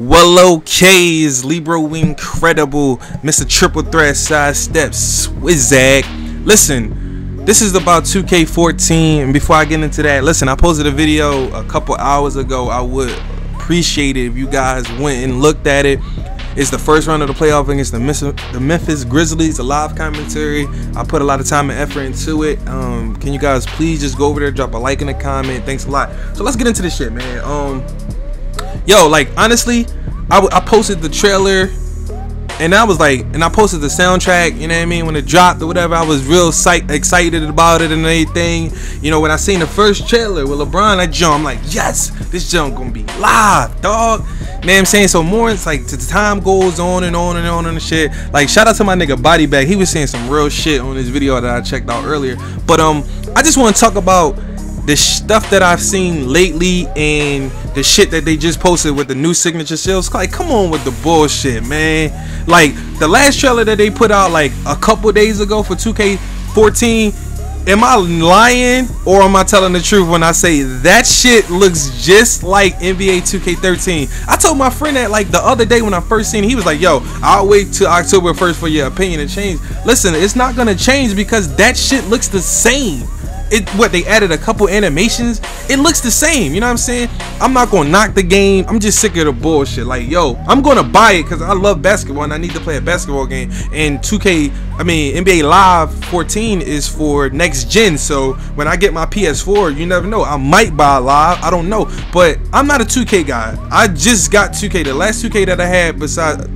Well, okay, is Libro Incredible, Mr. Triple Threat, Sidestep, Swizzag. Listen, this is about 2K14, and before I get into that, listen, I posted a video a couple hours ago. I would appreciate it if you guys went and looked at it. It's the first round of the playoff against the Memphis Grizzlies, a live commentary. I put a lot of time and effort into it. Can you guys please just go over there, drop a like and a comment? Thanks a lot. So let's get into this shit, man. Yo, like, honestly, I posted the trailer, and I was like, and I posted the soundtrack, you know what I mean, when it dropped or whatever. I was real excited about it and everything. You know, when I seen the first trailer with LeBron, I jumped. I'm like, yes, this jump gonna be live, dog. You know what I'm saying? So more, it's like the time goes on and on and on and shit. Like, shout out to my nigga Bodybag. He was saying some real shit on his video that I checked out earlier. But I just want to talk about the stuff that I've seen lately and the shit that they just posted with the new signature sales. Like, come on with the bullshit, man. Like, the last trailer that they put out like a couple days ago for 2K14, am I lying or am I telling the truth when I say that shit looks just like NBA 2K13? I told my friend that like the other day when I first seen it. He was like, yo, I'll wait till October 1st for your opinion to change. Listen, it's not gonna change because that shit looks the same. What they added a couple animations, it looks the same. You know what I'm saying? I'm not gonna knock the game. I'm just sick of the bullshit. Like, yo, I'm gonna buy it because I love basketball and I need to play a basketball game. And NBA Live 14 is for next gen. So when I get my PS4, you never know, I might buy Live, I don't know. But I'm not a 2K guy. I just got 2K. The last 2K that I had besides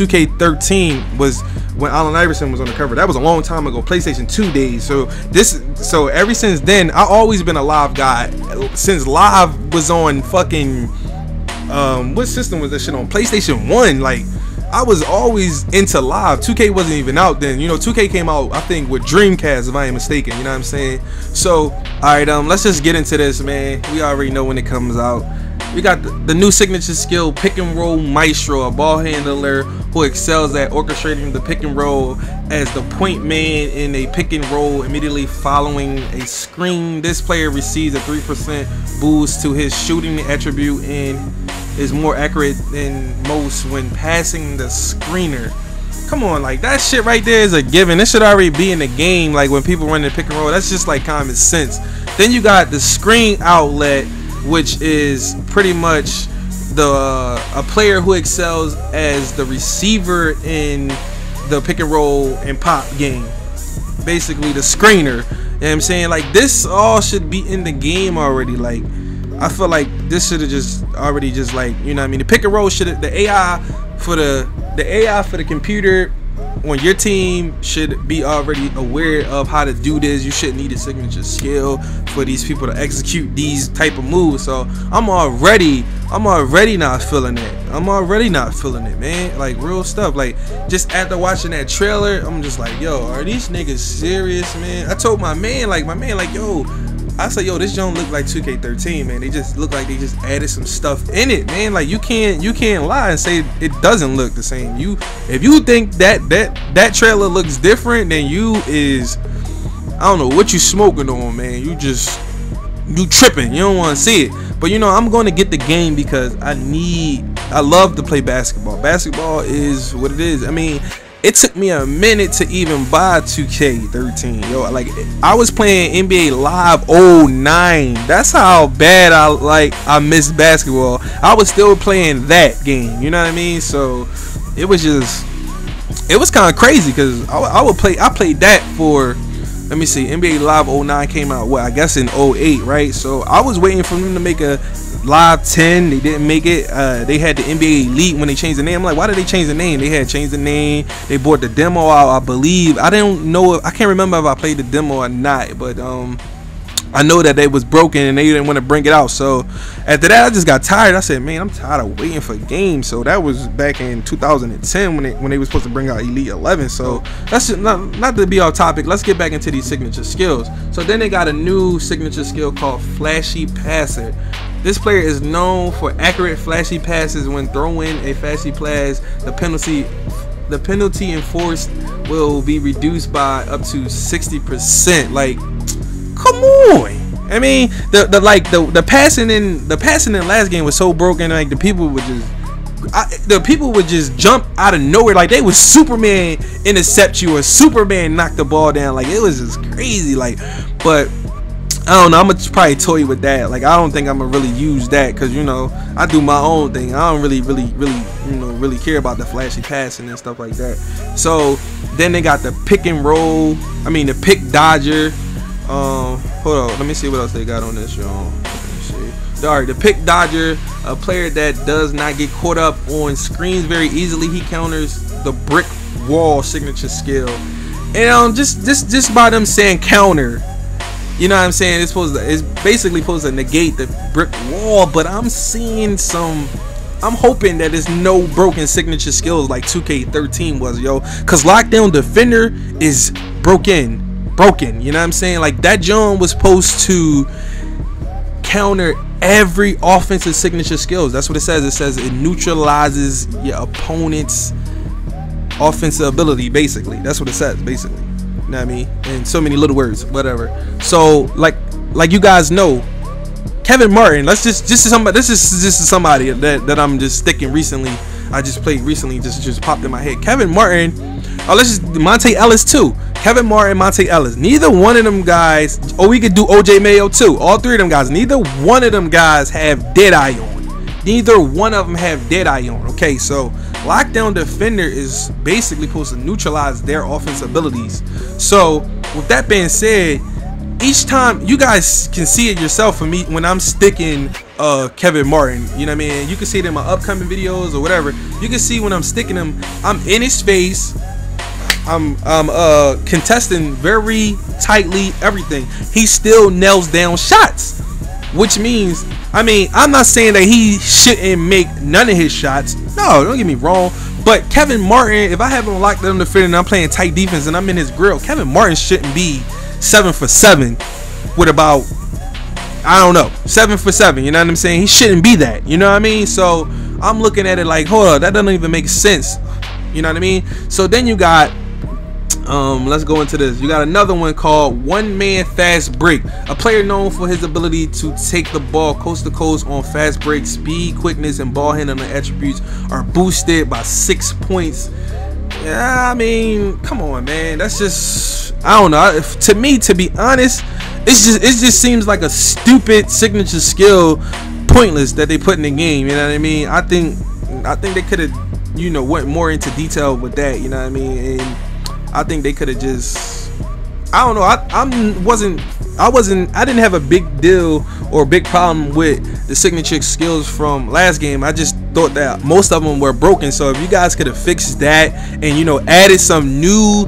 2K13 was when Allen Iverson was on the cover. That was a long time ago, PlayStation 2 days. So ever since then, I always been a Live guy. Since Live was on fucking what system was that shit on? PlayStation 1. Like, I was always into Live. 2K wasn't even out then. You know, 2K came out, I think, with Dreamcast, if I ain't mistaken. You know what I'm saying? So, alright, let's just get into this, man. We already know when it comes out. We got the new signature skill, pick and roll maestro, a ball handler who excels at orchestrating the pick and roll as the point man in a pick and roll immediately following a screen. This player receives a 3% boost to his shooting attribute and is more accurate than most when passing the screener. Come on, like, that shit right there is a given. This should already be in the game. Like, when people run the pick and roll, that's just like common sense. Then you got the screen outlet, which is pretty much a player who excels as the receiver in the pick and roll and pop game. Basically the screener. You know what I'm saying? Like, this all should be in the game already. Like, I feel like this should have just already just, like, you know what I mean? The pick and roll should have, the AI for the computer on your team should be already aware of how to do this. You shouldn't need a signature skill for these people to execute these type of moves. So I'm already not feeling it. I'm already not feeling it, man. Like, real stuff. Like, just after watching that trailer, I'm just like, yo, are these niggas serious, man? I told my man, like, yo, I said, yo, this don't look like 2K13, man. They just look like they just added some stuff in it, man. Like, you can't lie and say it doesn't look the same. If you think that trailer looks different, then I don't know what you smoking on, man. You tripping. You don't want to see it. But, you know, I'm going to get the game because I love to play basketball. Basketball is what it is. I mean, it took me a minute to even buy 2K13. Yo, like, I was playing NBA Live 09. That's how bad I missed basketball. I was still playing that game. You know what I mean? So it was kind of crazy because I played that for, let me see, NBA Live 09 came out, what, I guess in 08, right? So I was waiting for them to make a Live 10. They didn't make it. They had the NBA Elite when they changed the name. I'm like, why did they change the name? They had changed the name. They bought the demo out, I believe. I don't know. I can't remember if I played the demo or not, but I know that it was broken and they didn't want to bring it out. So after that, I just got tired. I said, man, I'm tired of waiting for games. So that was back in 2010 when they were supposed to bring out Elite 11. So that's just not to be off topic. Let's get back into these signature skills. So then they got a new signature skill called Flashy Passer. This player is known for accurate flashy passes. When throwing a flashy pass, the penalty enforced will be reduced by up to 60%. Like, come on! I mean, the passing in last game was so broken. Like, the people would just the people would just jump out of nowhere, like they would Superman intercept you or Superman knock the ball down. Like, it was just crazy. Like, but I don't know, I'm gonna probably toy with that. Like, I don't think I'm gonna really use that, because, you know, I do my own thing. I don't really you know, really care about the flashy passing and stuff like that. So then they got the pick and roll, I mean the pick dodger. Hold on, let me see what else they got on this, y'all. Alright, the pick dodger, a player that does not get caught up on screens very easily. He counters the brick wall signature skill. And just by them saying counter, you know what I'm saying, it's basically supposed to negate the brick wall. But I'm seeing some, I'm hoping that it's no broken signature skills like 2K13 was, yo, because lockdown defender is broken, you know what I'm saying. Like, that John was supposed to counter every offensive signature skills. That's what it says. It says it neutralizes your opponent's offensive ability, basically. That's what it says, basically. You know what I mean? In so many little words, whatever. So, like you guys know, Kevin Martin. Let's just somebody. This is somebody that I'm just sticking recently. I just played recently. Just popped in my head. Kevin Martin. Oh, let's just Monte Ellis too. Kevin Martin, Monte Ellis. Neither one of them guys. Oh, we could do OJ Mayo too. All three of them guys. Neither one of them guys have dead eye on. Neither one of them have dead eye on. Okay, so lockdown defender is basically supposed to neutralize their offense abilities. So with that being said, each time you guys can see it yourself for me when I'm sticking Kevin Martin. You know what I mean? You can see it in my upcoming videos or whatever. You can see when I'm sticking him, I'm in his face. I'm contesting very tightly everything. He still nails down shots, which means, I mean, I'm not saying that he shouldn't make none of his shots. No, don't get me wrong. But Kevin Martin, if I haven't locked on the field and I'm playing tight defense and I'm in his grill, Kevin Martin shouldn't be 7 for 7 with about, I don't know, 7 for 7. You know what I'm saying? He shouldn't be that. You know what I mean? So I'm looking at it like, hold on, that doesn't even make sense. You know what I mean? So then you got, let's go into this. You got another one called one man fast break, a player known for his ability to take the ball coast to coast on fast break. Speed, quickness, and ball handling attributes are boosted by 6 points. Yeah, I mean, come on, man, that's just, I don't know, to me, to be honest, it just seems like a stupid signature skill, pointless, that they put in the game. You know what I mean? I think they could have, you know, went more into detail with that. You know what I mean? And I think they could have just, I don't know, I didn't have a big deal or big problem with the signature skills from last game. I just thought that most of them were broken. So if you guys could have fixed that and, you know, added some new,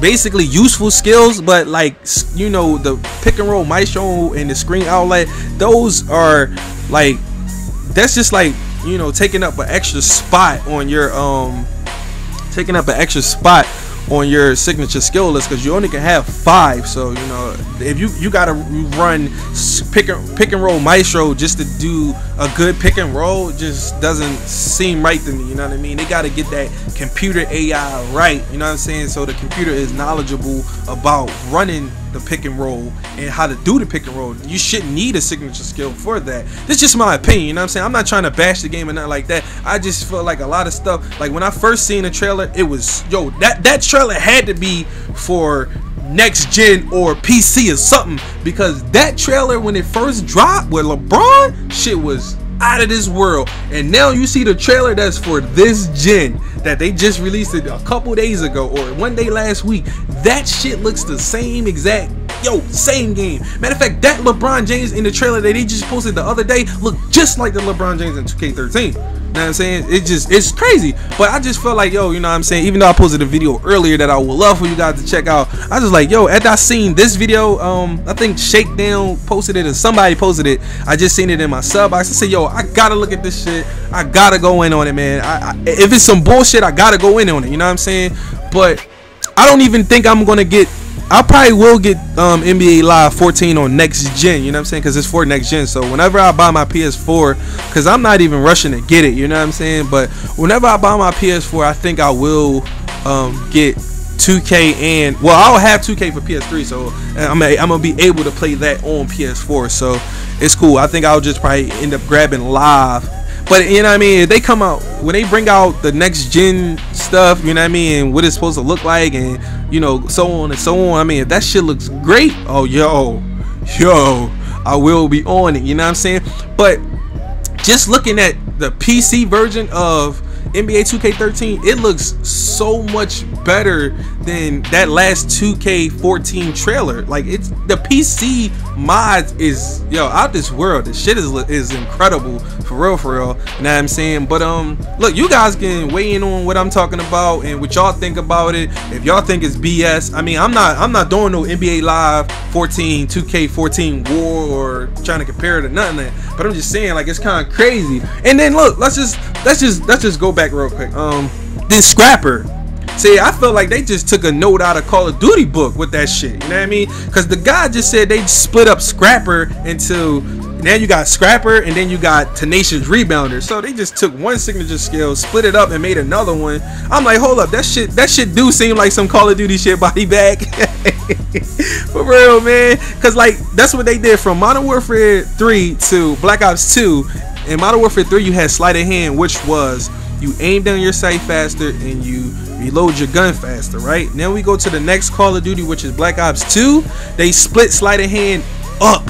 basically useful skills, but like, you know, the pick and roll maestro and the screen outlet, those are like, that's just like, you know, taking up an extra spot on your signature skill list, because you only can have 5. So, you know, if you gotta run pick and roll maestro just to do a good pick and roll, just doesn't seem right to me. You know what I mean? They gotta get that computer AI right. You know what I'm saying? So the computer is knowledgeable about running the pick and roll and how to do the pick and roll. You shouldn't need a signature skill for that. That's just my opinion. You know what I'm saying? I'm not trying to bash the game or nothing like that. I just feel like a lot of stuff, like when I first seen the trailer, it was, yo, that trailer had to be for next gen or PC or something, because that trailer when it first dropped with LeBron, shit was out of this world. And now you see the trailer that's for this gen that they just released it a couple days ago or one day last week. That shit looks the same exact, yo, same game. Matter of fact, that LeBron James in the trailer that they just posted the other day looked just like the LeBron James in 2K13. You know what I'm saying? It's crazy. But I just felt like, yo, you know what I'm saying, even though I posted a video earlier that I would love for you guys to check out, I just like, yo, after I seen this video, I think Shakedown posted it or somebody posted it. I just seen it in my sub box. I said, yo, I gotta look at this shit. I gotta go in on it, man. If it's some bullshit, I gotta go in on it. You know what I'm saying? But I don't even think I'm gonna get, I probably will get NBA Live 14 on next gen, you know what I'm saying, because it's for next gen. So whenever I buy my PS4, because I'm not even rushing to get it, you know what I'm saying, but whenever I buy my PS4, I think I will get 2K, and well, I'll have 2K for PS3, so I'm gonna be able to play that on PS4, so it's cool. I think I'll just probably end up grabbing Live. But you know what I mean, if they come out, when they bring out the next gen stuff, you know what I mean, and what it's supposed to look like, and you know, so on and so on. I mean, if that shit looks great, oh yo, I will be on it, you know what I'm saying? But just looking at the PC version of NBA 2K13, it looks so much better than that last 2K14 trailer. Like, it's the PC mods is, yo, out this world. The shit is incredible, for real, you know what I'm saying? But look, you guys can weigh in on what I'm talking about and what y'all think about it. If y'all think it's BS, I mean, I'm not doing no NBA Live 14, 2K14 war or trying to compare it to nothing, but I'm just saying, like, it's kind of crazy. And then look, let's just go back real quick. Then Scrapper, see, I feel like they just took a note out of Call of Duty book with that shit, you know what I mean? Because the guy just said they split up Scrapper into, now you got Scrapper and then you got Tenacious Rebounder. So they just took one signature skill, split it up, and made another one. I'm like, hold up, that shit do seem like some Call of Duty shit, Bodybag. For real, man. Because like, that's what they did from Modern Warfare 3 to Black Ops 2. In Modern Warfare 3, you had sleight of hand, which was you aim down your sight faster and you reload your gun faster, right? Now we go to the next Call of Duty, which is Black Ops 2. They split sleight of hand up.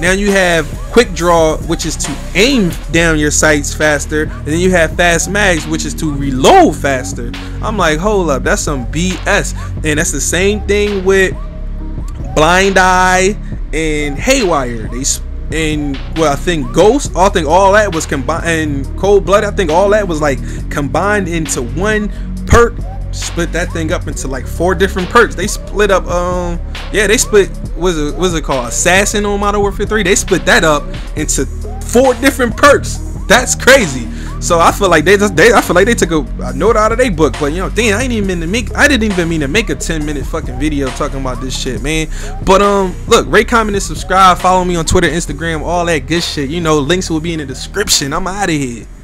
Now you have quick draw, which is to aim down your sights faster, and then you have fast mags, which is to reload faster. I'm like, hold up, that's some BS. And that's the same thing with Blind Eye and Haywire. They split, and well, I think Ghost, I think all that was combined, and Cold Blood, I think all that was like combined into one perk. Split that thing up into like 4 different perks. They split up, yeah, they split, what's it called, Assassin on Modern Warfare 3. They split that up into 4 different perks. That's crazy. So I feel like they took a note out of their book. But you know, damn, I didn't even mean to make a 10-minute fucking video talking about this shit, man. But look, rate, comment, and subscribe. Follow me on Twitter, Instagram, all that good shit. You know, links will be in the description. I'm out of here.